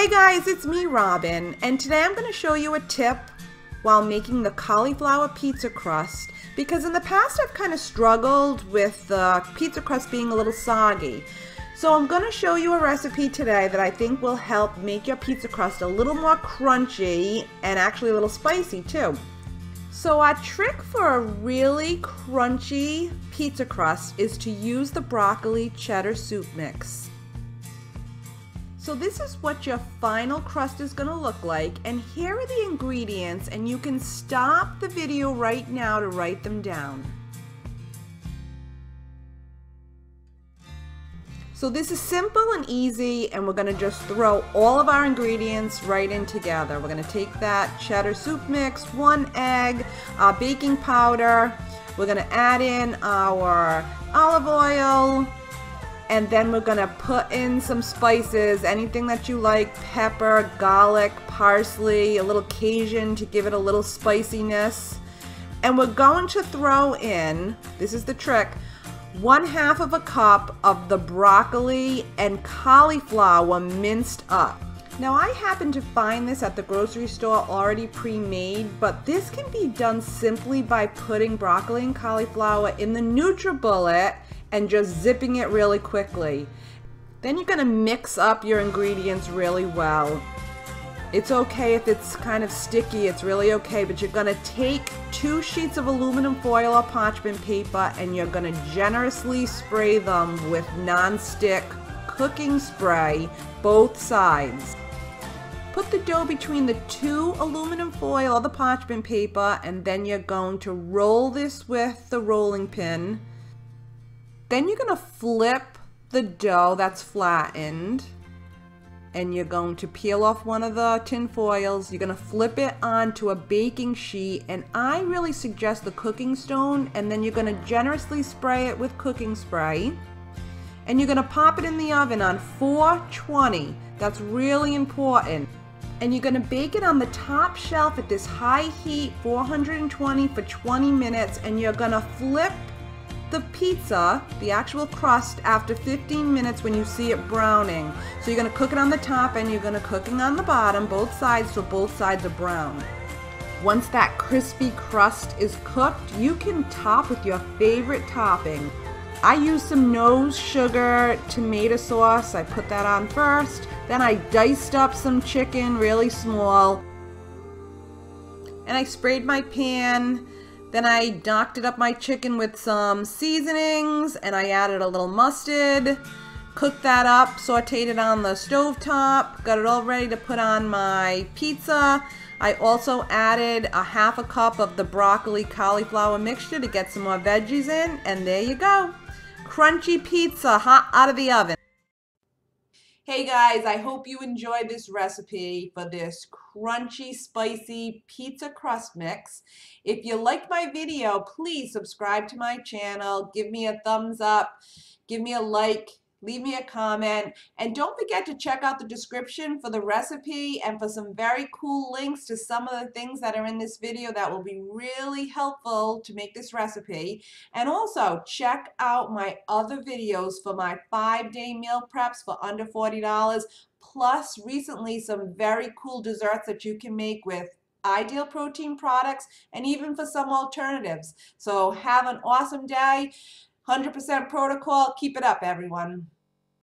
Hey guys, it's me Robin, and today I'm going to show you a tip while making the cauliflower pizza crust, because in the past I've kind of struggled with the pizza crust being a little soggy. So I'm going to show you a recipe today that I think will help make your pizza crust a little more crunchy and actually a little spicy too. So our trick for a really crunchy pizza crust is to use the broccoli cheddar soup mix. So this is what your final crust is going to look like, and here are the ingredients, and you can stop the video right now to write them down. So this is simple and easy, and we're going to just throw all of our ingredients right in together. We're going to take that cheddar soup mix, 1 egg, our baking powder, we're going to add in our olive oil, and then we're gonna put in some spices, anything that you like, pepper, garlic, parsley, a little Cajun to give it a little spiciness. And we're going to throw in, this is the trick, 1/2 cup of the broccoli and cauliflower minced up. Now I happen to find this at the grocery store already pre-made, but this can be done simply by putting broccoli and cauliflower in the Nutribullet and just zipping it really quickly. Then you're gonna mix up your ingredients really well. It's okay if it's kind of sticky, it's really okay, but you're gonna take 2 sheets of aluminum foil or parchment paper and you're gonna generously spray them with non-stick cooking spray, both sides. Put the dough between the 2 aluminum foil or the parchment paper, and then you're going to roll this with the rolling pin. Then you're going to flip the dough that's flattened, and you're going to peel off one of the tin foils. You're going to flip it onto a baking sheet, and I really suggest the cooking stone, and then you're going to generously spray it with cooking spray, and you're going to pop it in the oven on 420. That's really important. And you're gonna bake it on the top shelf at this high heat, 420 for 20 minutes, and you're gonna flip the pizza, the actual crust, after 15 minutes when you see it browning. So you're gonna cook it on the top and you're gonna cook it on the bottom, both sides, so both sides are brown. Once that crispy crust is cooked, you can top with your favorite topping. I used some nose sugar tomato sauce. I put that on first. Then I diced up some chicken really small. And I sprayed my pan. Then I knocked it up my chicken with some seasonings, and I added a little mustard. Cooked that up, sauteed it on the stovetop, got it all ready to put on my pizza. I also added 1/2 cup of the broccoli cauliflower mixture to get some more veggies in, and there you go. Crunchy pizza hot out of the oven. Hey guys, I hope you enjoyed this recipe for this crunchy, spicy pizza crust mix. If you liked my video, please subscribe to my channel, give me a thumbs up, give me a like, leave me a comment, and don't forget to check out the description for the recipe and for some very cool links to some of the things that are in this video that will be really helpful to make this recipe. And also check out my other videos for my 5-day meal preps for under $40, plus recently some very cool desserts that you can make with Ideal Protein products and even for some alternatives. So have an awesome day. 100% protocol. Keep it up, everyone.